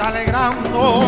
Alegrando.